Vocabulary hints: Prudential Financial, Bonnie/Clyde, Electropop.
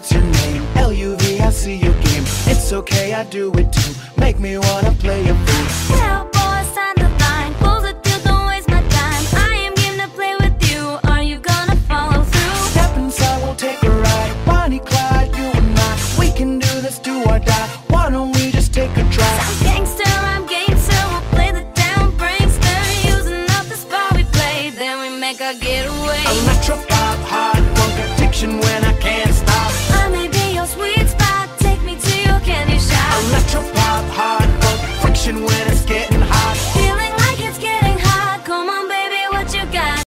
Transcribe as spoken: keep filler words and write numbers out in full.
what's your name? L U V, I see your game. It's okay, I do it too. Make me wanna play a fool. Cowboys on the vine, fools with you, don't waste my time. I am game to play with you, are you gonna follow through? Step inside, we'll take a ride, Bonnie, Clyde, you and I. We can do this, do or die, why don't we just take a try? I'm gangster, I'm gangster, we'll play the down prankster. Using up the spot we play, then we make our getaway. Electropop, hard funk addiction when I can't stop. I may be your sweet spot, take me to your candy shop. Electropop, hard funk friction when it's getting